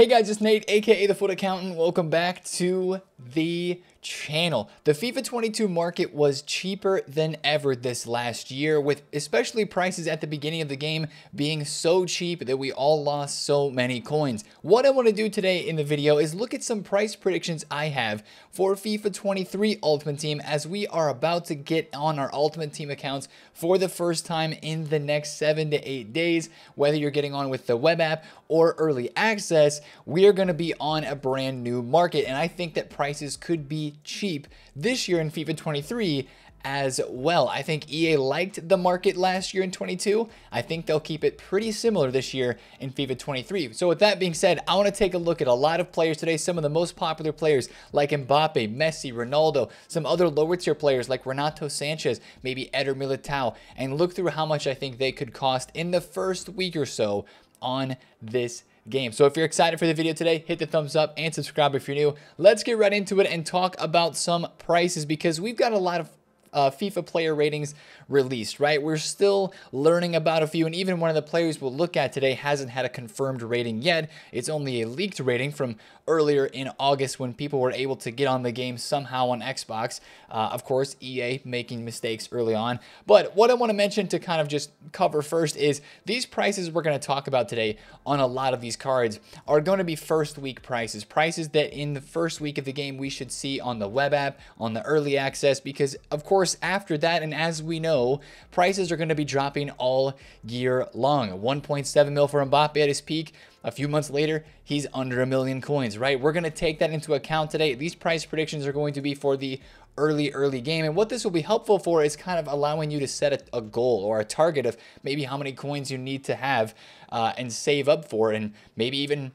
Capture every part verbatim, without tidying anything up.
Hey guys, it's Nate, aka The FUT Accountant. Welcome back to the channel. The FIFA twenty-two market was cheaper than ever this last year, with especially prices at the beginning of the game being so cheap that we all lost so many coins. What I want to do today in the video is look at some price predictions I have for FIFA twenty-three Ultimate Team, as we are about to get on our Ultimate Team accounts for the first time in the next seven to eight days. Whether you're getting on with the web app or early access, we are going to be on a brand new market, and I think that prices could be cheap this year in FIFA twenty-three as well. I think E A liked the market last year in twenty-two. I think they'll keep it pretty similar this year in FIFA twenty-three. So with that being said, I want to take a look at a lot of players today, some of the most popular players like Mbappe, Messi, Ronaldo, some other lower tier players like Renato Sanchez, maybe Eder Militao, and look through how much I think they could cost in the first week or so on this game. So if you're excited for the video today, hit the thumbs up and subscribe if you're new. Let's get right into it and talk about some prices, because we've got a lot of Uh, FIFA player ratings released, right? We're still learning about a few, and even one of the players we'll look at today hasn't had a confirmed rating yet. It's only a leaked rating from earlier in August when people were able to get on the game somehow on Xbox. Uh, of course, E A making mistakes early on. But what I want to mention to kind of just cover first is these prices we're going to talk about today on a lot of these cards are going to be first week prices, prices that in the first week of the game we should see on the web app, on the early access, because of course, after that, and as we know, prices are going to be dropping all year long. one point seven mil for Mbappe at his peak. A few months later, he's under a million coins, right? We're going to take that into account today. These price predictions are going to be for the early, early game. And what this will be helpful for is kind of allowing you to set a, a goal or a target of maybe how many coins you need to have uh, and save up for, and maybe even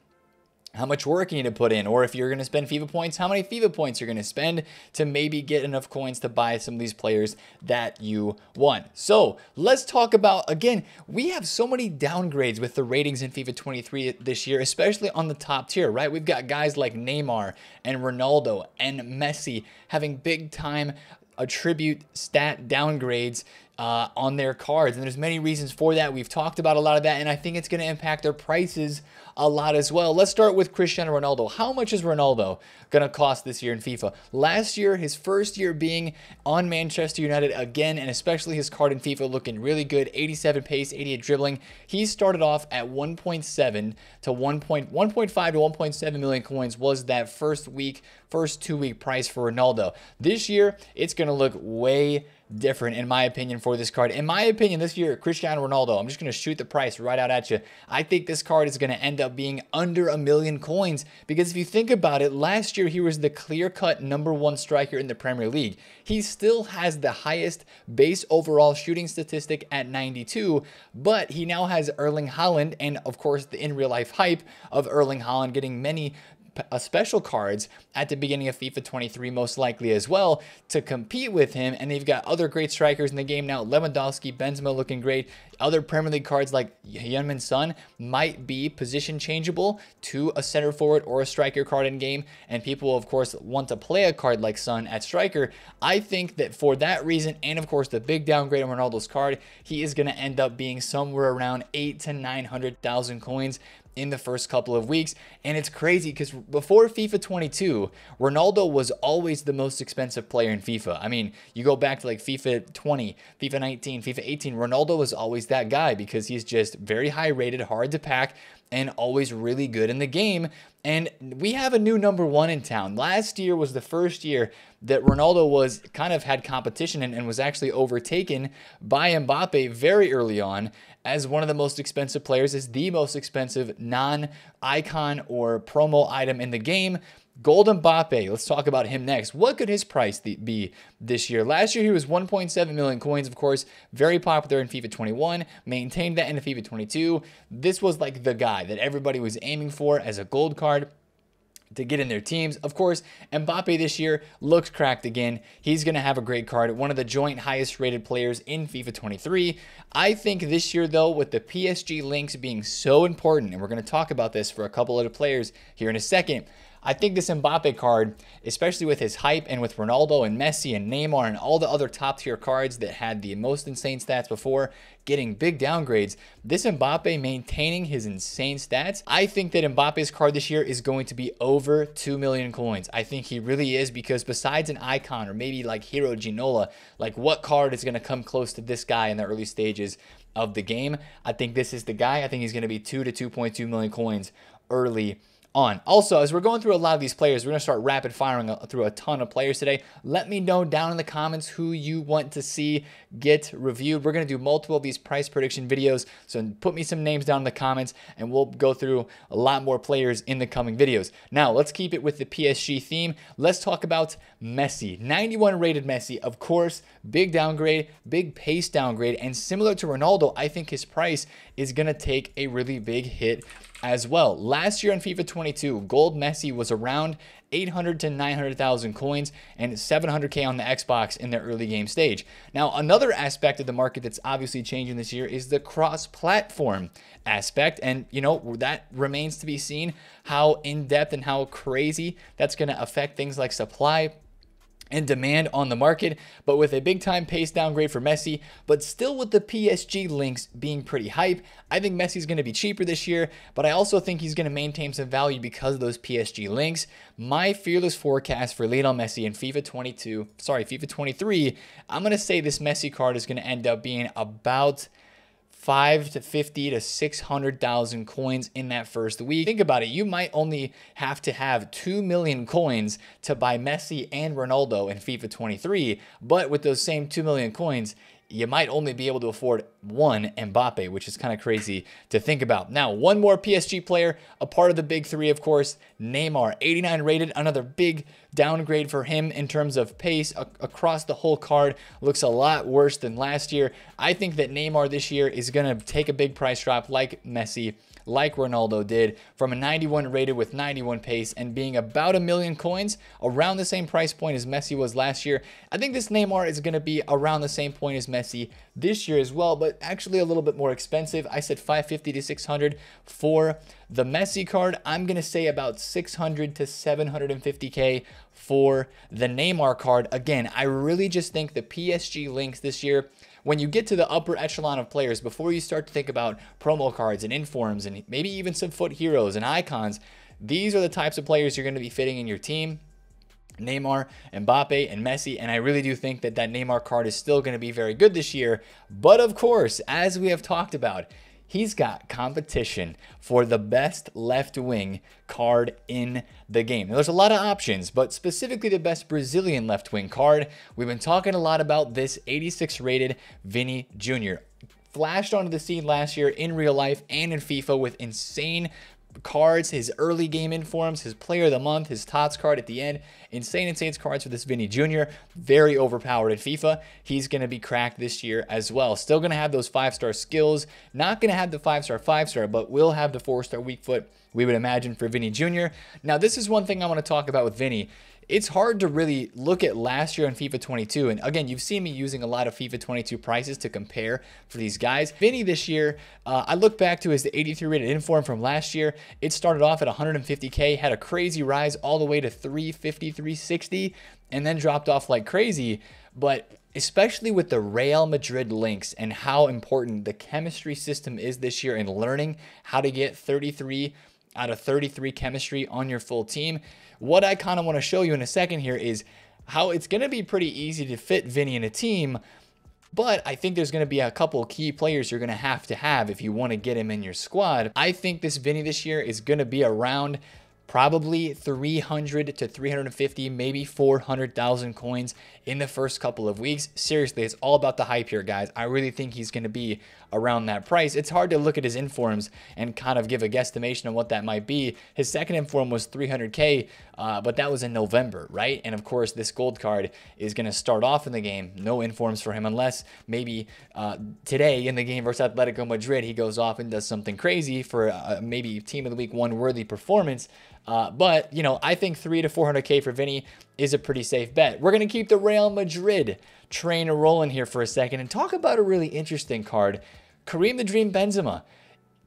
how much work you need to put in, or if you're going to spend FIFA points, how many FIFA points you're going to spend to maybe get enough coins to buy some of these players that you want. So let's talk about, again, we have so many downgrades with the ratings in FIFA twenty-three this year, especially on the top tier, right? We've got guys like Neymar and Ronaldo and Messi having big time attribute stat downgrades uh, on their cards. And there's many reasons for that. We've talked about a lot of that, and I think it's going to impact their prices a lot as well. Let's start with Cristiano Ronaldo. How much is Ronaldo going to cost this year in FIFA? Last year, his first year being on Manchester United again, and especially his card in FIFA looking really good, eighty-seven pace, eighty-eight dribbling. He started off at one point seven to one point five to one point seven million coins was that first week, first two week price for Ronaldo. This year, it's going to look way different, in my opinion, for this card. In my opinion, this year, Cristiano Ronaldo, I'm just going to shoot the price right out at you. I think this card is going to end up being under a million coins, because if you think about it, last year he was the clear-cut number one striker in the Premier League. He still has the highest base overall shooting statistic at ninety-two, but he now has Erling Haaland and, of course, the in-real-life hype of Erling Haaland getting many A special cards at the beginning of FIFA twenty-three, most likely as well, to compete with him. And they've got other great strikers in the game now. Lewandowski, Benzema looking great. Other Premier League cards like Hyunmin Sun might be position changeable to a center forward or a striker card in game. And people, of course, want to play a card like Sun at striker. I think that for that reason, and of course the big downgrade on Ronaldo's card, he is going to end up being somewhere around eight to nine hundred thousand coins in the first couple of weeks. And it's crazy because before FIFA twenty-two, Ronaldo was always the most expensive player in FIFA. I mean, you go back to like FIFA twenty, FIFA nineteen, FIFA eighteen, Ronaldo was always that guy because he's just very high rated, hard to pack, and always really good in the game. And we have a new number one in town. Last year was the first year that Ronaldo was kind of had competition and, and was actually overtaken by Mbappe very early on as one of the most expensive players, as the most expensive non-icon or promo item in the game. Gold Mbappe, let's talk about him next. What could his price th be this year? Last year, he was one point seven million coins, of course, very popular in FIFA twenty-one, maintained that in FIFA twenty-two. This was like the guy that everybody was aiming for as a gold card to get in their teams. Of course, Mbappe this year looks cracked again. He's going to have a great card. One of the joint highest rated players in FIFA twenty-three. I think this year, though, with the P S G links being so important, and we're going to talk about this for a couple of the players here in a second, I think this Mbappe card, especially with his hype and with Ronaldo and Messi and Neymar and all the other top tier cards that had the most insane stats before getting big downgrades, this Mbappe maintaining his insane stats, I think that Mbappe's card this year is going to be over two million coins. I think he really is, because besides an icon or maybe like Hiro Ginola, like what card is going to come close to this guy in the early stages of the game? I think this is the guy. I think he's going to be two to two point two million coins early on. Also, as we're going through a lot of these players, we're going to start rapid firing through a ton of players today. Let me know down in the comments who you want to see get reviewed. We're going to do multiple of these price prediction videos, so put me some names down in the comments and we'll go through a lot more players in the coming videos. Now, let's keep it with the P S G theme. Let's talk about Messi. ninety-one rated Messi, of course, big downgrade, big pace downgrade, and similar to Ronaldo, I think his price is going to take a really big hit as well. Last year in FIFA twenty-two, gold Messi was around eight hundred to nine hundred thousand coins and seven hundred K on the Xbox in their early game stage. Now, another aspect of the market that's obviously changing this year is the cross-platform aspect. And, you know, that remains to be seen how in-depth and how crazy that's going to affect things like supply and demand on the market. But with a big time pace downgrade for Messi, but still with the P S G links being pretty hype, I think Messi's going to be cheaper this year, but I also think he's going to maintain some value because of those P S G links. My fearless forecast for Lionel Messi in FIFA twenty-two, sorry, FIFA twenty-three, I'm going to say this Messi card is going to end up being about five to fifty to six hundred thousand coins in that first week. Think about it. You might only have to have two million coins to buy Messi and Ronaldo in FIFA twenty-three, but with those same two million coins, you might only be able to afford one Mbappe, which is kind of crazy to think about. Now, one more P S G player, a part of the big three, of course, Neymar, eighty-nine rated, another big downgrade for him in terms of pace across the whole card. Looks a lot worse than last year. I think that Neymar this year is going to take a big price drop like Messi, like Ronaldo did, from a ninety-one rated with ninety-one pace and being about a million coins, around the same price point as Messi was last year. I think this Neymar is going to be around the same point as Messi this year as well, but actually a little bit more expensive. I said five fifty to six hundred for the Messi card. I'm going to say about six hundred to seven hundred fifty K for the Neymar card. Again, I really just think the P S G links this year, when you get to the upper echelon of players, before you start to think about promo cards and informs and maybe even some foot heroes and icons, these are the types of players you're going to be fitting in your team. Neymar, Mbappe, and Messi, and I really do think that that Neymar card is still going to be very good this year. But of course, as we have talked about, he's got competition for the best left wing card in the game. Now, there's a lot of options, but specifically the best Brazilian left wing card. We've been talking a lot about this eighty-six rated Vini Junior Flashed onto the scene last year in real life and in FIFA with insane cards, his early game informs, his player of the month, his Tots card at the end, insane insane cards for this Vini Junior Very overpowered in FIFA. He's going to be cracked this year as well. Still going to have those five-star skills, not going to have the five-star five-star, but will have the four-star weak foot, we would imagine, for Vini Junior Now, this is one thing I want to talk about with Vini. It's hard to really look at last year in FIFA twenty-two. And again, you've seen me using a lot of FIFA twenty-two prices to compare for these guys. Vinny this year, uh, I look back to as the eighty-three rated inform from last year. It started off at one hundred fifty K, had a crazy rise all the way to three fifty, three sixty, and then dropped off like crazy. But especially with the Real Madrid links and how important the chemistry system is this year in learning how to get thirty-three out of thirty-three chemistry on your full team. What I kind of want to show you in a second here is how it's going to be pretty easy to fit Vinny in a team, but I think there's going to be a couple key players you're going to have to have if you want to get him in your squad. I think this Vinny this year is going to be around probably three hundred to three fifty, maybe four hundred thousand coins in the first couple of weeks. Seriously, it's all about the hype here, guys. I really think he's going to be around that price. It's hard to look at his informs and kind of give a guesstimation on what that might be. His second inform was three hundred K, uh, but that was in November, right? And of course, this gold card is going to start off in the game. No informs for him, unless maybe uh, today in the game versus Atletico Madrid, he goes off and does something crazy for uh, maybe team of the week one worthy performance. Uh, but, you know, I think three to four hundred K for Vinny is a pretty safe bet. We're going to keep the Real Madrid train rolling here for a second and talk about a really interesting card, Kareem the Dream Benzema.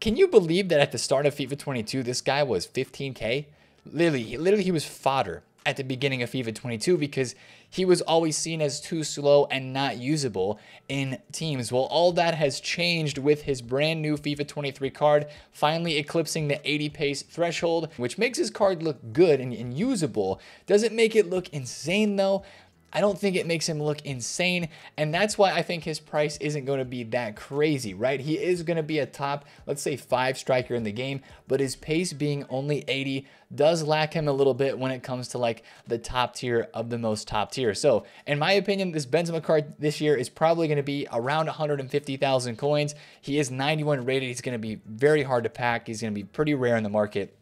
Can you believe that at the start of FIFA twenty-two, this guy was fifteen K? Literally, literally he was fodder at the beginning of FIFA twenty-two because he was always seen as too slow and not usable in teams. Well, all that has changed with his brand new FIFA twenty-three card, finally eclipsing the eighty pace threshold, which makes his card look good and, and usable. Doesn't make it look insane though. I don't think it makes him look insane, and that's why I think his price isn't going to be that crazy, right? He is going to be a top, let's say, five striker in the game, but his pace being only eighty does lack him a little bit when it comes to like the top tier of the most top tier. So in my opinion, this Benzema card this year is probably going to be around one hundred fifty thousand coins. He is ninety-one rated. He's going to be very hard to pack. He's going to be pretty rare in the market.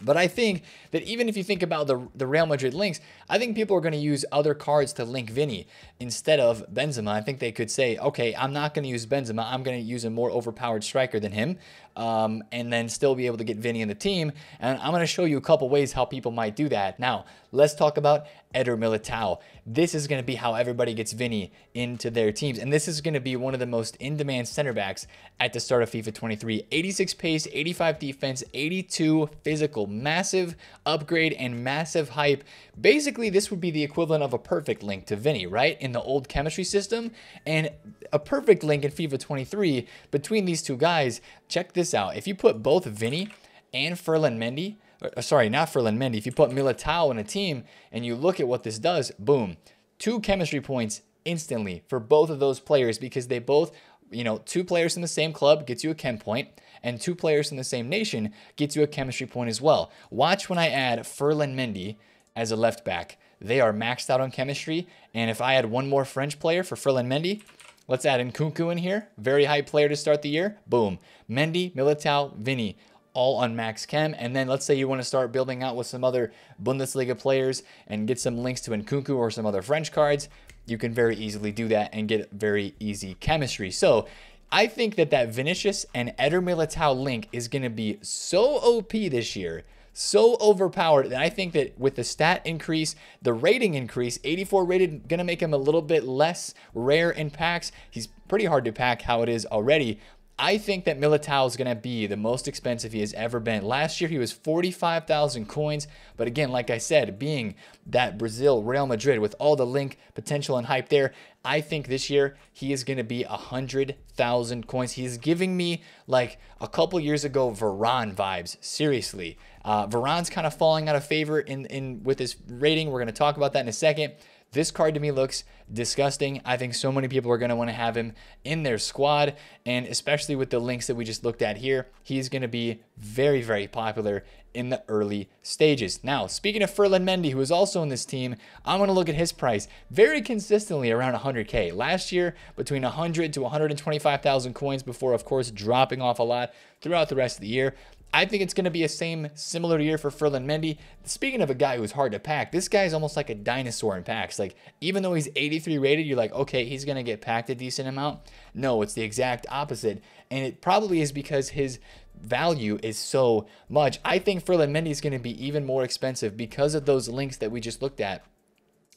But I think that even if you think about the, the Real Madrid links, I think people are going to use other cards to link Vinny instead of Benzema. I think they could say, okay, I'm not going to use Benzema. I'm going to use a more overpowered striker than him, um, and then still be able to get Vinny in the team. And I'm going to show you a couple ways how people might do that. Now, let's talk about Eder Militao. This is going to be how everybody gets Vinny into their teams. And this is going to be one of the most in-demand center backs at the start of FIFA twenty-three. eighty-six pace, eighty-five defense, eighty-two physical. Massive upgrade and massive hype. Basically, this would be the equivalent of a perfect link to Vinny, right? In the old chemistry system. And a perfect link in FIFA twenty-three between these two guys. Check this out. If you put both Vinny and Ferland Mendy, sorry, not Ferland Mendy. If you put Militao in a team and you look at what this does, boom, two chemistry points instantly for both of those players because they both, you know, two players in the same club gets you a chem point, and two players in the same nation gets you a chemistry point as well. Watch when I add Ferland Mendy as a left back. They are maxed out on chemistry, and if I add one more French player for Ferland Mendy, let's add Nkunku in here, very high player to start the year, boom. Mendy, Militao, Vinny, all on max chem. And then let's say you want to start building out with some other Bundesliga players and get some links to Nkunku or some other French cards. You can very easily do that and get very easy chemistry. So I think that that Vinicius and Eder Militao link is going to be so O P this year, so overpowered, that I think that with the stat increase, the rating increase, eighty-four rated, going to make him a little bit less rare in packs. He's pretty hard to pack how it is already. I think that Militao is going to be the most expensive he has ever been. Last year, he was forty-five thousand coins. But again, like I said, being that Brazil, Real Madrid, with all the link potential and hype there, I think this year he is going to be one hundred thousand coins. He is giving me like a couple years ago Varane vibes, seriously. Uh, Varane's kind of falling out of favor in, in with his rating. We're going to talk about that in a second. This card to me looks disgusting. I think so many people are going to want to have him in their squad, and especially with the links that we just looked at here, he's going to be very, very popular in the early stages. Now, speaking of Ferland Mendy, who is also in this team, I'm going to look at his price very consistently around one hundred K. Last year, between one hundred to one hundred twenty-five thousand coins before, of course, dropping off a lot throughout the rest of the year. I think it's going to be a same similar year for Ferland Mendy. Speaking of a guy who's hard to pack, this guy is almost like a dinosaur in packs. Like, even though he's eighty-three rated, you're like, okay, he's going to get packed a decent amount. No, it's the exact opposite. And it probably is because his value is so much. I think Ferland Mendy is going to be even more expensive because of those links that we just looked at.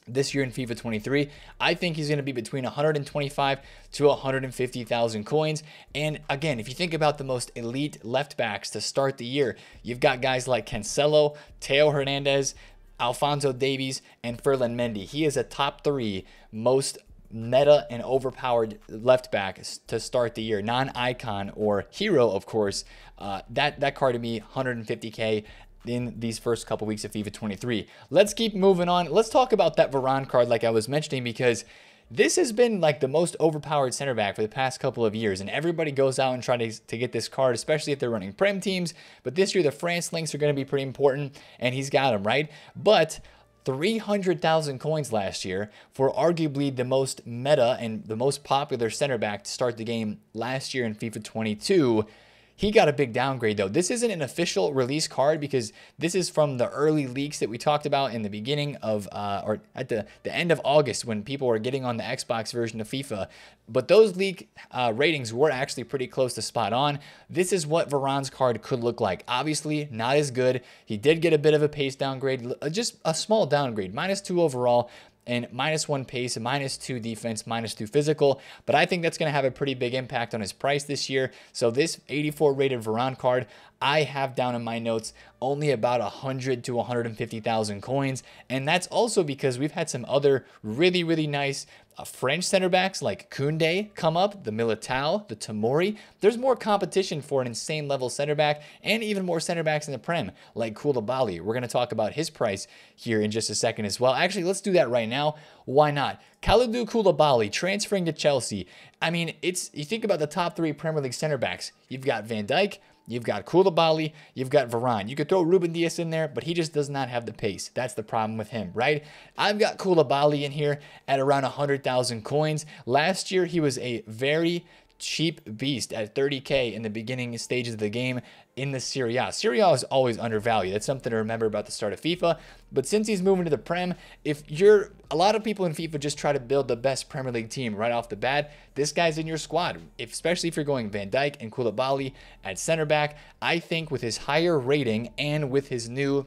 This year in FIFA twenty-three, I think he's going to be between one hundred twenty-five to one hundred fifty thousand coins. And again, if you think about the most elite left backs to start the year, you've got guys like Cancelo, Teo Hernandez, Alphonso Davies, and Ferland Mendy. He is a top three most meta and overpowered left back to start the year, non-icon or hero, of course. Uh, that that card to me, one hundred fifty K. In these first couple weeks of FIFA twenty-three. Let's keep moving on. Let's talk about that Varane card like I was mentioning, because this has been like the most overpowered center back for the past couple of years, and everybody goes out and tries to, to get this card, especially if they're running Prem teams. But this year, the France links are going to be pretty important, and he's got them, right? But three hundred thousand coins last year for arguably the most meta and the most popular center back to start the game last year in FIFA twenty-two. He got a big downgrade, though. This isn't an official release card because this is from the early leaks that we talked about in the beginning of, uh, or at the, the end of August when people were getting on the Xbox version of FIFA. But those leak uh, ratings were actually pretty close to spot on. This is what Varane's card could look like. Obviously, not as good. He did get a bit of a pace downgrade, just a small downgrade, minus two overall. And minus one pace, minus two defense, minus two physical. But I think that's going to have a pretty big impact on his price this year. So this eighty-four rated Varane card, I have down in my notes only about one hundred to one hundred fifty thousand coins. And that's also because we've had some other really, really nice uh, French center backs like Koundé come up, the Militao, the Tomori. There's more competition for an insane level center back and even more center backs in the Prem like Koulibaly. We're going to talk about his price here in just a second as well. Actually, let's do that right now. Why not? Khalidou Koulibaly transferring to Chelsea. I mean, it's you think about the top three Premier League center backs. You've got Van Dijk, you've got Koulibaly, you've got Varane. You could throw Ruben Diaz in there, but he just does not have the pace. That's the problem with him, right? I've got Koulibaly in here at around one hundred thousand coins. Last year, he was a very cheap beast at thirty K in the beginning stages of the game in the Serie A. Serie A is always undervalued. That's something to remember about the start of FIFA. But since he's moving to the Prem, if you're a lot of people in FIFA just try to build the best Premier League team right off the bat, this guy's in your squad, if, especially if you're going Van Dijk and Koulibaly at center back. I think with his higher rating and with his new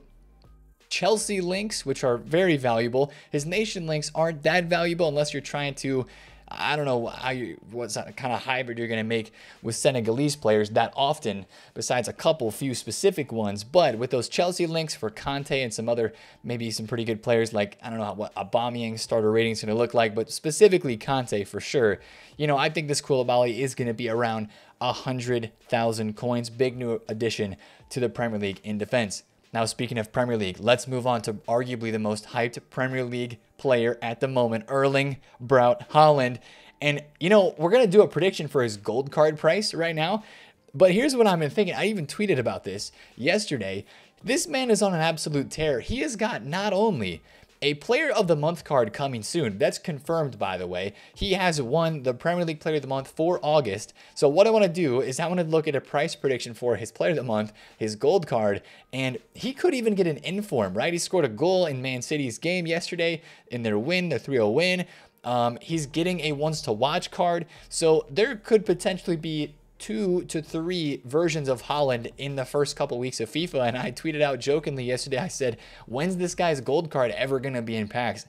Chelsea links, which are very valuable, his nation links aren't that valuable unless you're trying to I don't know how you, what kind of hybrid you're going to make with Senegalese players that often, besides a couple few specific ones. But with those Chelsea links for Conte and some other, maybe some pretty good players like, I don't know what Aubameyang's starter rating is going to look like, but specifically Conte for sure. You know, I think this Koulibaly is going to be around one hundred thousand coins. Big new addition to the Premier League in defense. Now, speaking of Premier League, let's move on to arguably the most hyped Premier League player at the moment, Erling Braut Haaland. And, you know, we're going to do a prediction for his gold card price right now. But here's what I've been thinking. I even tweeted about this yesterday. This man is on an absolute tear. He has got not only a Player of the Month card coming soon. That's confirmed, by the way. He has won the Premier League Player of the Month for August. So what I want to do is I want to look at a price prediction for his Player of the Month, his gold card, and he could even get an inform, right? He scored a goal in Man City's game yesterday in their win, the three oh win. Um, he's getting a once-to-watch card. So there could potentially be two to three versions of Haaland in the first couple weeks of FIFA. And I tweeted out jokingly yesterday, I said, when's this guy's gold card ever going to be in packs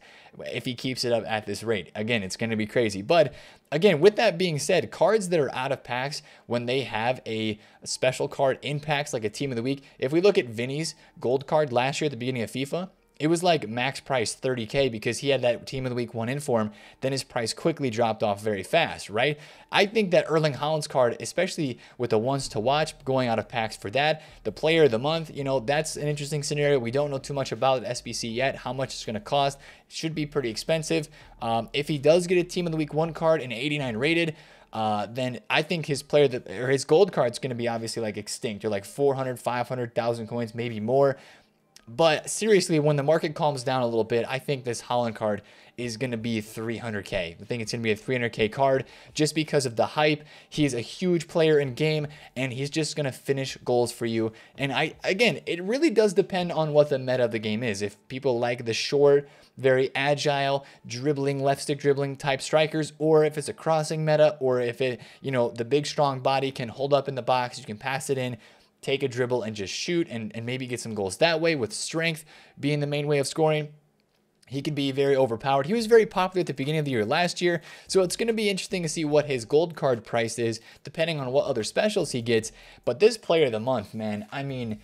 if he keeps it up at this rate? Again, it's going to be crazy. But again, with that being said, cards that are out of packs when they have a special card in packs, like a team of the week, if we look at Vinny's gold card last year at the beginning of FIFA, it was like max price thirty K because he had that team of the week one in form. Then his price quickly dropped off very fast, right? I think that Erling Haaland's card, especially with the ones to watch going out of packs for that, the player of the month, you know, that's an interesting scenario. We don't know too much about S B C yet, how much it's going to cost. It should be pretty expensive. Um, if he does get a team of the week one card and eighty-nine rated, Uh, then I think his player that, or his gold card is going to be obviously like extinct or like four hundred, five hundred thousand coins, maybe more. But seriously, when the market calms down a little bit, I think this Haaland card is going to be three hundred K. I think it's going to be a three hundred K card just because of the hype. He's a huge player in game, and he's just going to finish goals for you. And I, again, it really does depend on what the meta of the game is. If people like the short, very agile, dribbling, left stick dribbling type strikers, or if it's a crossing meta, or if it, you know, the big strong body can hold up in the box, you can pass it in, take a dribble and just shoot and, and maybe get some goals that way with strength being the main way of scoring. He could be very overpowered. He was very popular at the beginning of the year last year. So it's going to be interesting to see what his gold card price is depending on what other specials he gets. But this player of the month, man, I mean,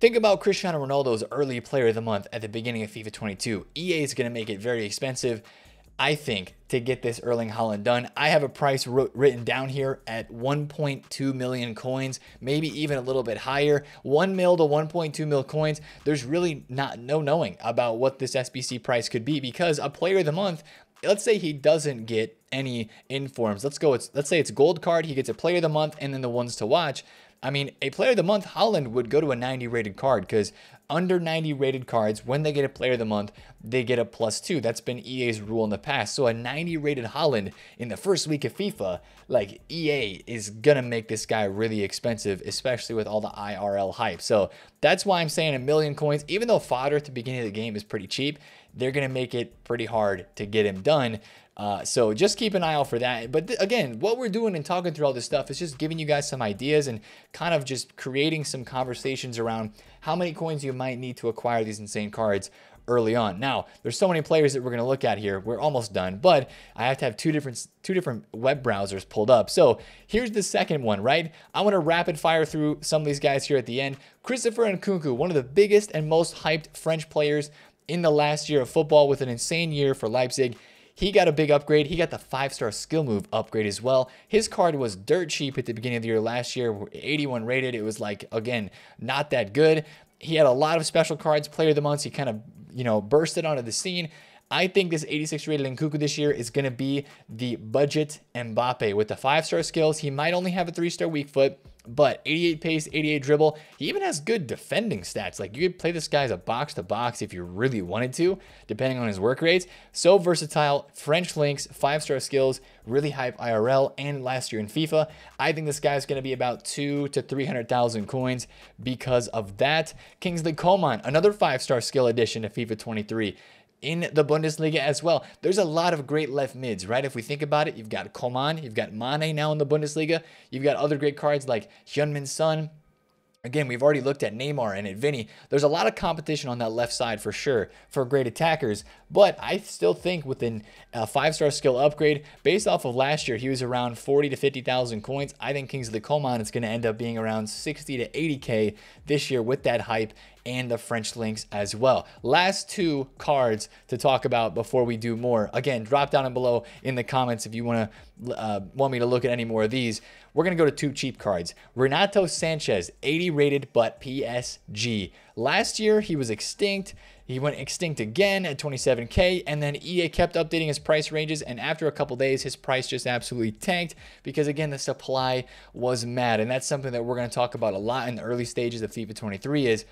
think about Cristiano Ronaldo's early player of the month at the beginning of FIFA twenty-two. E A is going to make it very expensive, I think, to get this Erling Haaland done. I have a price written down here at one point two million coins, maybe even a little bit higher, one mil to one point two mil coins. There's really not no knowing about what this S B C price could be because a player of the month, let's say he doesn't get any informs. Let's go. It's, let's say it's gold card. He gets a player of the month and then the ones to watch. I mean, a player of the month, Haaland would go to a ninety rated card because under ninety rated cards, when they get a player of the month, they get a plus two. That's been E A's rule in the past. So a ninety rated Haaland in the first week of FIFA, like E A is going to make this guy really expensive, especially with all the I R L hype. So that's why I'm saying a million coins, even though fodder at the beginning of the game is pretty cheap, they're going to make it pretty hard to get him done. Uh, so just keep an eye out for that. But again, what we're doing and talking through all this stuff is just giving you guys some ideas and kind of just creating some conversations around how many coins you might need to acquire these insane cards early on. Now, there's so many players that we're going to look at here. We're almost done, but I have to have two different two different web browsers pulled up. So here's the second one, right? I want to rapid fire through some of these guys here at the end. Christopher Nkunku, one of the biggest and most hyped French players in the last year of football, with an insane year for Leipzig. He got a big upgrade. He got the five-star skill move upgrade as well. His card was dirt cheap at the beginning of the year last year, eighty-one rated. It was like, again, not that good. He had a lot of special cards, player of the months. He kind of, you know, bursted onto the scene. I think this eighty-six rated Nkunku this year is going to be the budget Mbappe with the five-star skills. He might only have a three-star weak foot, but eighty-eight pace, eighty-eight dribble. He even has good defending stats. Like, you could play this guy as a box-to-box if you really wanted to, depending on his work rates. So versatile, French links, five-star skills, really hype I R L, and last year in FIFA. I think this guy's going to be about two to three hundred thousand coins because of that. Kingsley Coman, another five-star skill addition to FIFA twenty-three. In the Bundesliga as well. There's a lot of great left mids, right? If we think about it, you've got Coman, you've got Mane now in the Bundesliga. You've got other great cards like Hyunmin Sun. Again, we've already looked at Neymar and at Vinny. There's a lot of competition on that left side for sure for great attackers, but I still think within a five-star skill upgrade, based off of last year, he was around forty to fifty thousand coins. I think Kingsley Coman is going to end up being around sixty to eighty K this year with that hype and the French links as well. Last two cards to talk about before we do more. Again, drop down and below in the comments if you want to uh, want me to look at any more of these. We're going to go to two cheap cards. Renato Sanchez, eighty rated, but P S G. Last year, he was extinct. He went extinct again at twenty-seven K, and then E A kept updating his price ranges, and after a couple days, his price just absolutely tanked because, again, the supply was mad, and that's something that we're going to talk about a lot in the early stages of FIFA twenty-three is,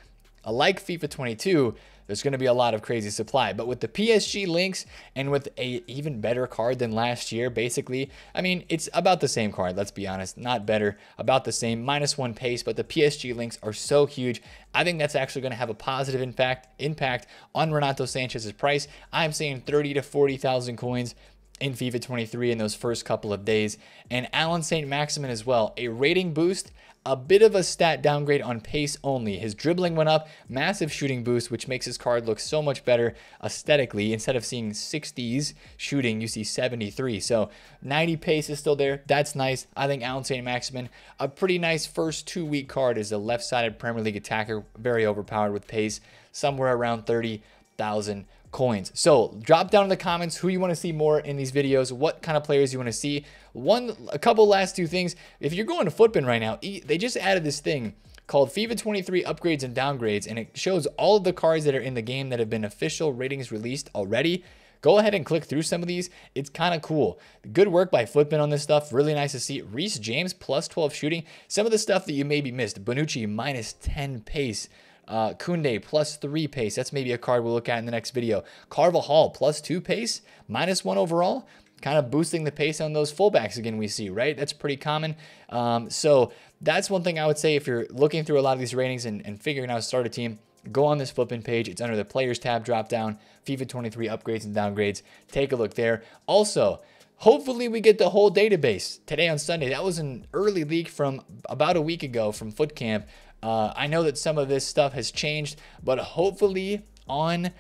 like FIFA twenty-two, there's going to be a lot of crazy supply. But with the P S G links and with a even better card than last year, basically, I mean, it's about the same card. Let's be honest, not better, about the same, minus one pace. But the P S G links are so huge. I think that's actually going to have a positive impact impact on Renato Sanchez's price. I'm saying thirty to forty thousand coins in FIFA twenty-three in those first couple of days. And Alan Saint-Maximin as well, a rating boost, a bit of a stat downgrade on pace only. His dribbling went up, massive shooting boost, which makes his card look so much better aesthetically. Instead of seeing sixties shooting, you see seventy-three. So ninety pace is still there. That's nice. I think Alan Saint-Maximin, a pretty nice first two-week card as a left-sided Premier League attacker, very overpowered with pace, somewhere around thirty thousand coins. So drop down in the comments who you want to see more in these videos, what kind of players you want to see. One, a couple last two things. If you're going to Footbin right now, they just added this thing called FIFA twenty-three upgrades and downgrades, and it shows all of the cards that are in the game that have been official ratings released already. Go ahead and click through some of these. It's kind of cool. Good work by Footbin on this stuff. Really nice to see. Reese James, plus twelve shooting. Some of the stuff that you maybe missed. Bonucci, minus ten pace. Uh, Koundé, plus three pace. That's maybe a card we'll look at in the next video. Carvajal, plus two pace, minus one overall. Kind of boosting the pace on those fullbacks again, we see, right? That's pretty common. Um, so that's one thing I would say if you're looking through a lot of these ratings and, and figuring out a starter team, go on this Footbin page. It's under the Players tab, drop down, FIFA twenty-three upgrades and downgrades. Take a look there. Also, hopefully we get the whole database today on Sunday. That was an early leak from about a week ago from Footcamp. Uh, I know that some of this stuff has changed, but hopefully on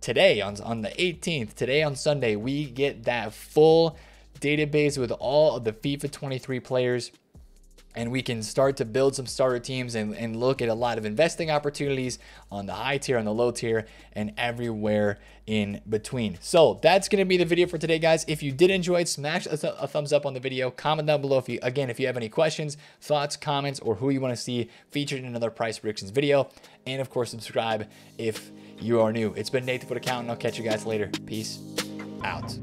today, on, on the eighteenth, today on Sunday, we get that full database with all of the FIFA twenty-three players, and we can start to build some starter teams and, and look at a lot of investing opportunities on the high tier, on the low tier, and everywhere in between. So that's going to be the video for today, guys. If you did enjoy it, smash a, th a thumbs up on the video. Comment down below if you, again, if you have any questions, thoughts, comments, or who you want to see featured in another price predictions video. And of course, subscribe if you are new. It's been Nate, the F U T Accountant. I'll catch you guys later. Peace out.